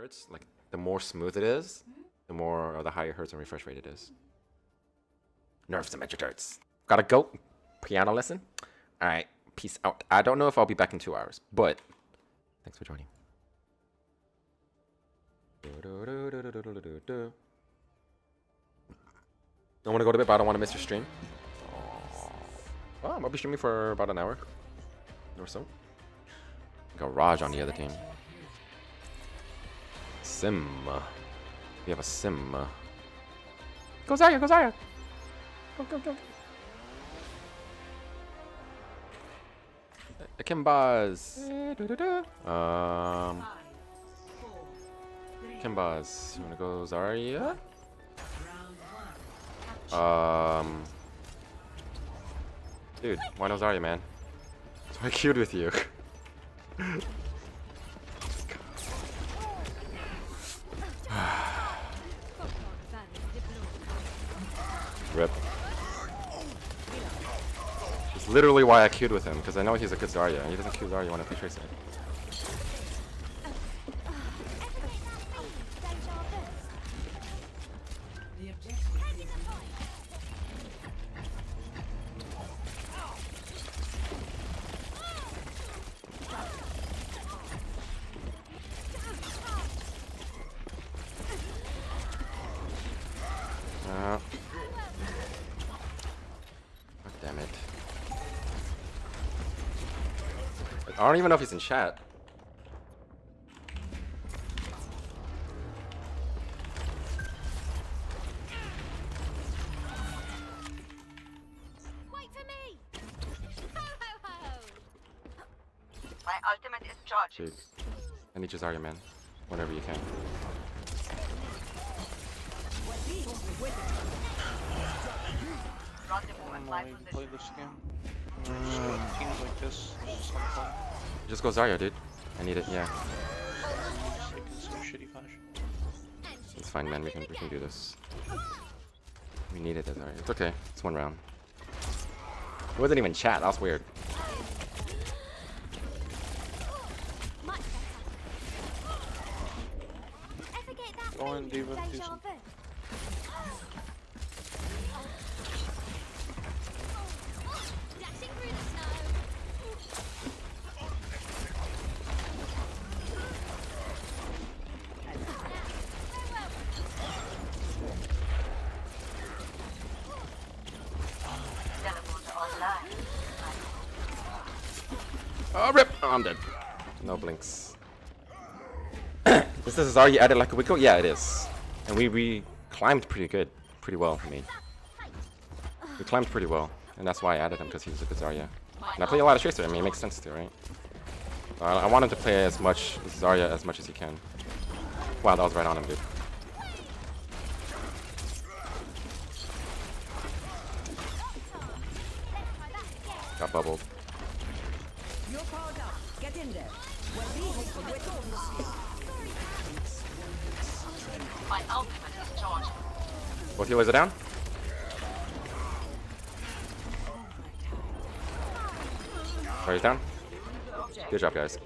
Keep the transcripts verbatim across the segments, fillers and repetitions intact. hertz, like the more smooth it is, the more or the higher hertz and refresh rate it is. Nerf some extra hertz. Gotta go. Piano lesson. All right. Peace out. I don't know if I'll be back in two hours, but thanks for joining. I want to go to bed, but I don't want to miss your stream. Oh, I'll be streaming for about an hour or so. Garage on the other team. Sim. We have a Sim. Go Zarya, go Zarya. Go, go, go. Akiimboz. Um. Akiimboz. You wanna go Zarya? Um. Dude, why no Zarya, man? It's why cute with you. Rip. It's literally why I queued with him, because I know he's a good Zarya. He doesn't queue Zarya when I play Tracer. I don't even know if he's in chat. Wait for me. Ho, ho, ho. My ultimate is charged. I need your Zarya, man. Whenever you can. Play this game. Just go teams like this. Just, just go Zarya, dude. I need it. Yeah. It's fine, man. We can we can do this. We need it as Zarya. It's okay. It's one round. It wasn't even chat. That was weird. Go in, Diva. Oh, rip! Oh, I'm dead. No blinks. Is this Zarya added like a week ago? Yeah, it is. And we, we climbed pretty good. Pretty well, I mean. We climbed pretty well. And that's why I added him, because he was a good Zarya. And I play a lot of Tracer. I mean, it makes sense too, right? Uh, I want him to play as much Zarya as much as he can. Wow, that was right on him, dude. Got bubbled. Both healers are down. Are you down? Good job, guys.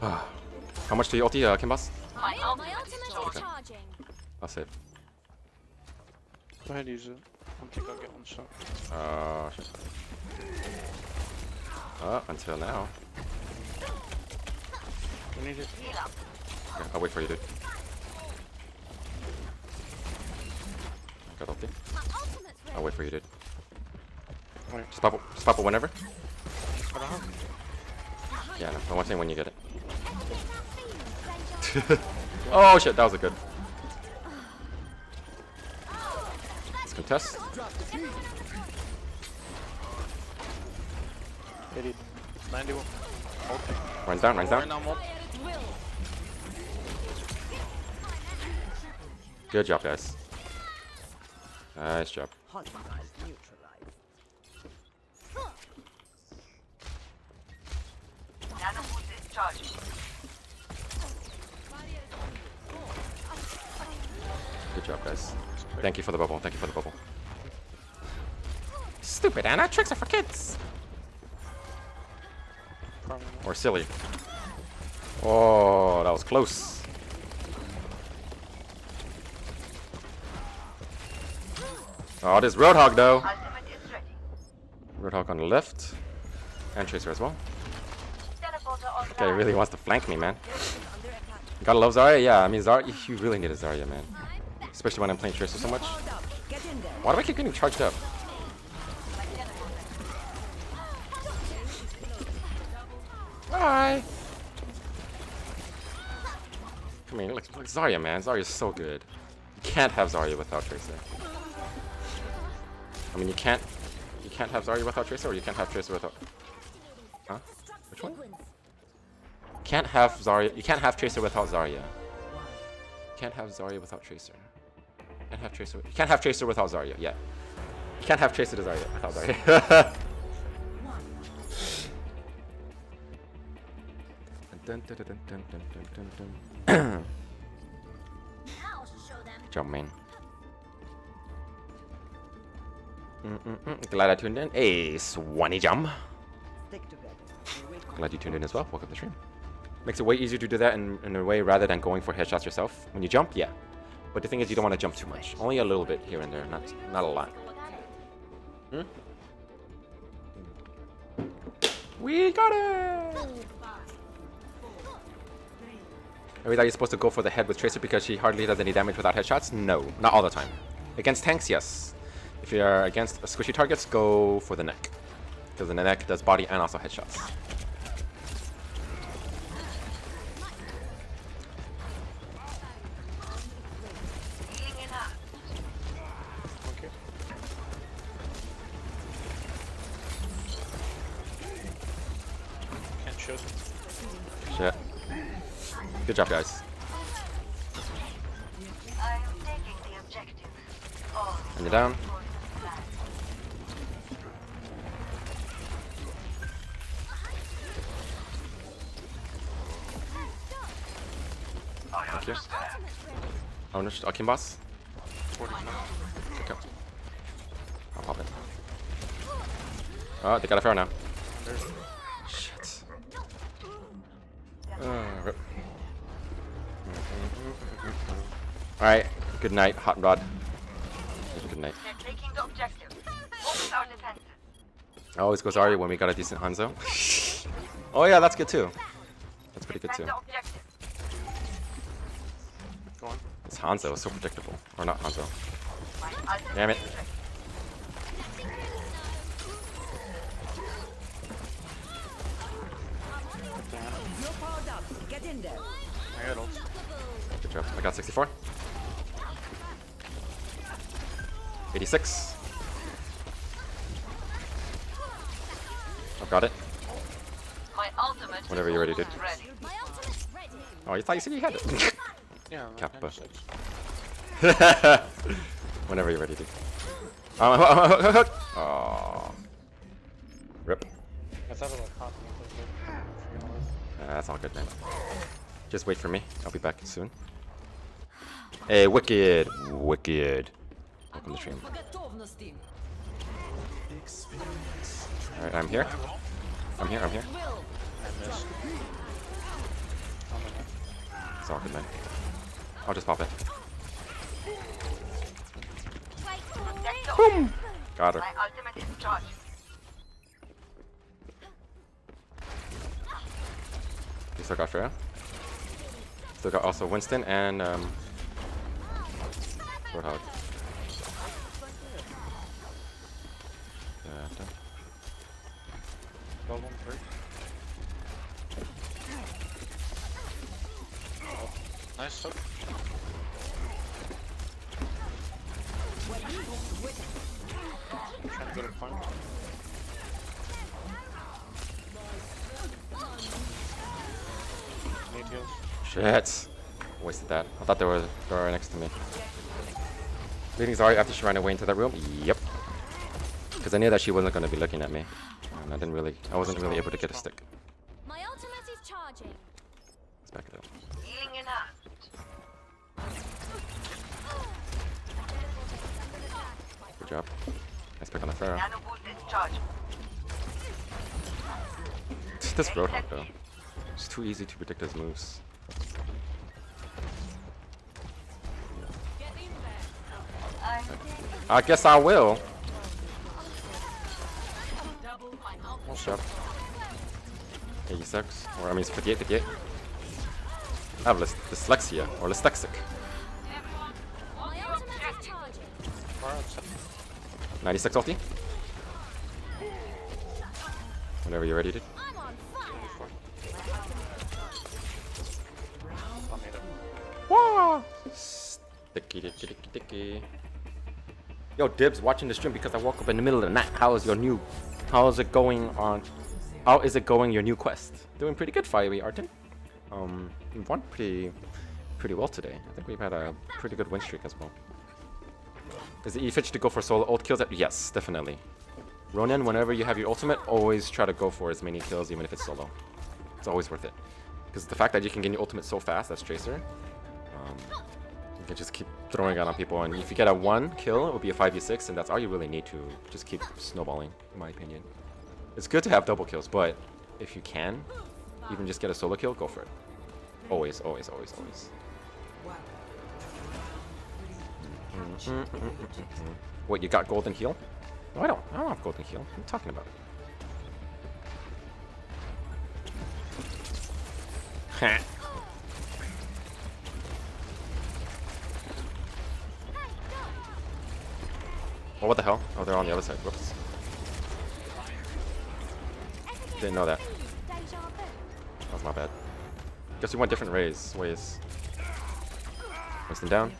How much do you ulti, uh, Akiimboz? My ultimate is charging. I'll save. Go ahead, use it. I think I'll get one shot. Oh, shit. Oh, until now. We need it. Yeah, I'll wait for you, dude. Got ulti. I'll wait for you, dude. Right. Just pop it, just pop it whenever. Yeah, no, I want to say when you get it. Oh shit, that was a good. Let's contest. ninety-one. Runs down, runs down. Good job, guys. Nice job. Good job, guys. Thank you for the bubble. Thank you for the bubble. Stupid Anna, tricks are for kids. Or silly. Oh, that was close. Oh, there's Roadhog though. Roadhog on the left. And Tracer as well. Okay, he really wants to flank me, man. You gotta love Zarya? Yeah, I mean, Zarya, you really need a Zarya, man. Especially when I'm playing Tracer so much. Why do I keep getting charged up? Bye! Come here, look, look, Zarya, man. Zarya's so good. You can't have Zarya without Tracer. I mean, you can't... You can't have Zarya without Tracer, or you can't have Tracer without... Huh? Which one? Can't have Zarya... You can't have Tracer without Zarya. You can't have Zarya without Tracer. You can't have Tracer... You can't have Tracer without Zarya, yeah. You can't have Tracer to Zarya without Zarya. Dun, dun, dun, dun, dun, dun, dun, dun. Jump in. Mm, mm, mm. Glad I tuned in. Hey, Swanny Jump. Glad you tuned in as well. Welcome to the stream. Makes it way easier to do that in, in a way rather than going for headshots yourself. When you jump, yeah. But the thing is, you don't want to jump too much. Only a little bit here and there. Not, not a lot. Hmm? We got it! Are you supposed to go for the head with Tracer because she hardly does any damage without headshots? No, not all the time. Against tanks, yes. If you are against squishy targets, go for the neck. Because the neck does body and also headshots. Good job, guys. I'm taking the objective. And you're down. I understand. I understand. Akiimboz. Okay. I'll pop it. Oh, they got a Pharah now. Shit. Uh, rip. Alright, good night, Hot Rod. Good night. I always go Zarya when we got a decent Hanzo. Oh yeah, that's good too. That's pretty good too. It's Hanzo, it's so predictable. Or not Hanzo. Damn it. Get in there. I got ult. Good job. I got sixty-four. eighty-six. I've got it. My ultimate. Whenever you're ready, dude. Ready. Oh, you thought you said you had it. Yeah. Kappa. Whenever you're ready, dude. Um, oh. Rip. Nah, that's all good, man. Just wait for me. I'll be back soon. Hey, Wicked! Wicked! Welcome to the stream. Alright, I'm here. I'm here, I'm here. It's all good, man. I'll just pop it. Boom! Got her. You still got Pharah? Still got also Winston and um, Roadhog. Nice. Trying to go to point. Need heals. Shit! Wasted that. I thought there was they were next to me. Leading Zarya after she ran away into that room? Yep. Because I knew that she wasn't gonna be looking at me. And I didn't really I wasn't really able to get a stick. My ultimate is charging. Let's back it up. Good job. Nice pick on the Pharah. This Roadhog though. It's too easy to predict his moves. Get in there. I guess I will. Oh, shit. eighty-six, or I mean, it's fifty-eight to get. I have dyslexia, or dyslexic. ninety-six ulti. Whenever you're ready, dude. Whoa! Sticky, sticky, sticky, sticky. Yo, Dibz, watching the stream because I woke up in the middle of the night. How is your new? How is it going on? How is it going? Your new quest? Doing pretty good, Fiery Artin. Um, we've won pretty, pretty well today. I think we've had a pretty good win streak as well. Is it efficient to go for solo ult kills? At yes, definitely. Ronin, whenever you have your ultimate, always try to go for as many kills, even if it's solo. It's always worth it. Because the fact that you can get your ultimate so fast, that's Tracer. Um, you can just keep throwing it on people, and if you get a one kill, it will be a five v six, and that's all you really need to just keep snowballing, in my opinion. It's good to have double kills, but if you can, even just get a solo kill, go for it. Always, always, always, always. Mm-hmm, mm-hmm, mm-hmm. Wait, you got golden heal? No, I don't. I don't have golden heal. What are you talking about? Ha! Oh, what the hell? Oh, they're on the other side. Whoops. Didn't know that. That was my bad. Guess we went different ways. Ways. Winston down.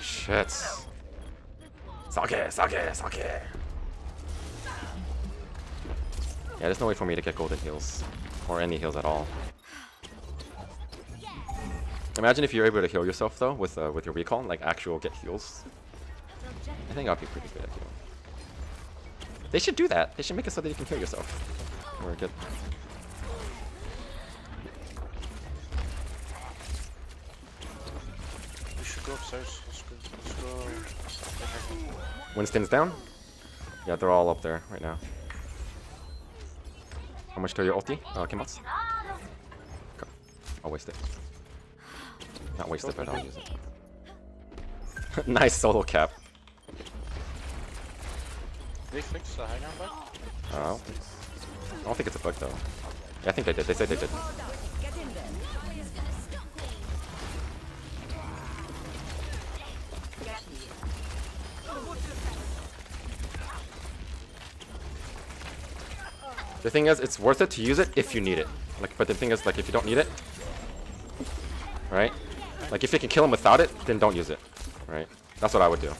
Shit. It's okay, it's okay, it's okay. Yeah, there's no way for me to get golden heals. Or any heals at all. Imagine if you're able to heal yourself though, with uh, with your recall, like actual get heals. I think I'll be pretty good at healing. They should do that. They should make it so that you can heal yourself. Or get... We should go upstairs. Winston's down? Yeah, they're all up there right now. How much to your ulti? Uh, Akiimboz? Okay. I'll waste it. Not waste it, but I'll use it. Nice solo cap. Did they fix the high ground bug? Oh. I don't think it's a bug though. Yeah, I think they did. They said they did. The thing is, it's worth it to use it if you need it. Like, but the thing is, like, if you don't need it, right? Like, if you can kill him without it, then don't use it, right? That's what I would do.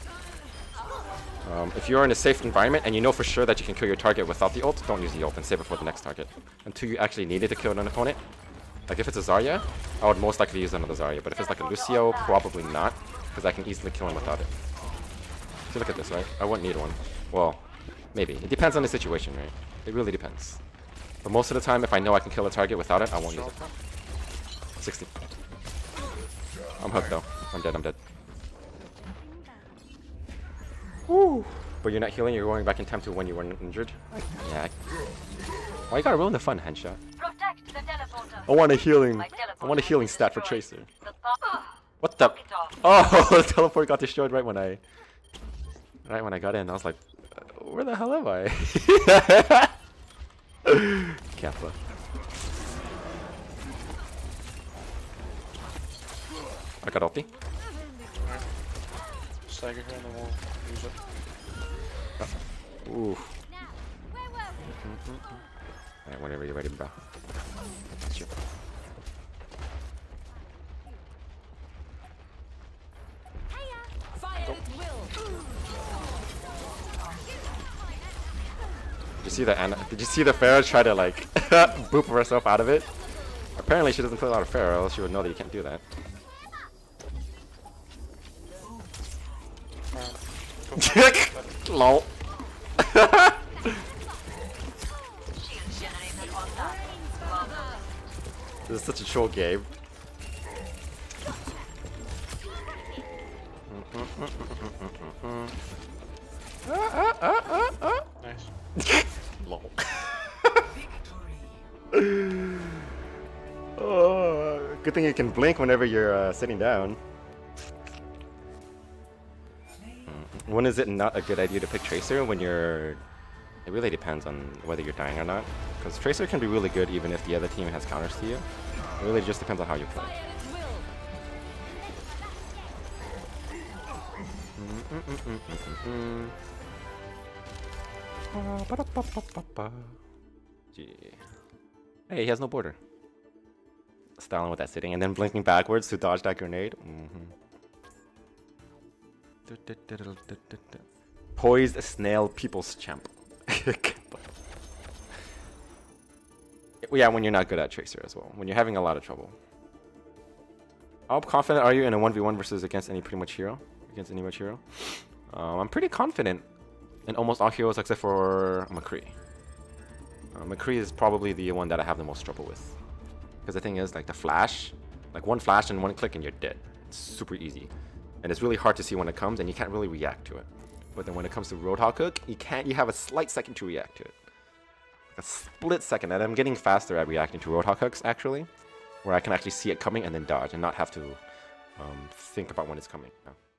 Um, if you're in a safe environment and you know for sure that you can kill your target without the ult, don't use the ult and save it for the next target until you actually need it to kill an opponent. Like, if it's a Zarya, I would most likely use another Zarya. But if it's like a Lucio, probably not, because I can easily kill him without it. So look at this, right? I wouldn't need one. Well, maybe. It depends on the situation, right? It really depends. But most of the time, if I know I can kill a target without it, I won't use it. sixty. I'm hooked though. I'm dead, I'm dead. Woo! But you're not healing, you're going back in time to when you weren't injured? Yeah. Why you gotta ruin the fun, headshot? I want a healing. I want a healing stat for Tracer. What the? Oh, the teleport got destroyed right when I... Right when I got in, I was like... Where the hell am I? Kappa. I got ulti. Stagger here on the wall. Use it. Oh. Ooh. Mm-hmm. Alright, whenever you're ready, bro. Sure. Go. Did you see the Anna? Did you see the Pharah try to like boop herself out of it? Apparently, she doesn't play a lot of Pharah, else she would know that you can't do that. Lol. This is such a troll game. Nice. Lol. Oh. Good thing you can blink whenever you're uh, sitting down. When is it not a good idea to pick Tracer? When you're... It really depends on whether you're dying or not. Because Tracer can be really good even if the other team has counters to you. It really just depends on how you play. Gee. Hey, he has no border. Styling with that sitting and then blinking backwards to dodge that grenade. Mm-hmm. Poised snail people's champ. Yeah, when you're not good at Tracer as well. When you're having a lot of trouble. How confident are you in a one v one versus against any pretty much hero? Against any much hero? Um, I'm pretty confident in almost all heroes except for McCree. Uh, McCree is probably the one that I have the most trouble with. Because the thing is, like the flash, like one flash and one click and you're dead. It's super easy. And it's really hard to see when it comes, and you can't really react to it. But then when it comes to Roadhog hook, you can't. You have a slight second to react to it, a split second. And I'm getting faster at reacting to Roadhog hooks actually, where I can actually see it coming and then dodge, and not have to um, think about when it's coming. No.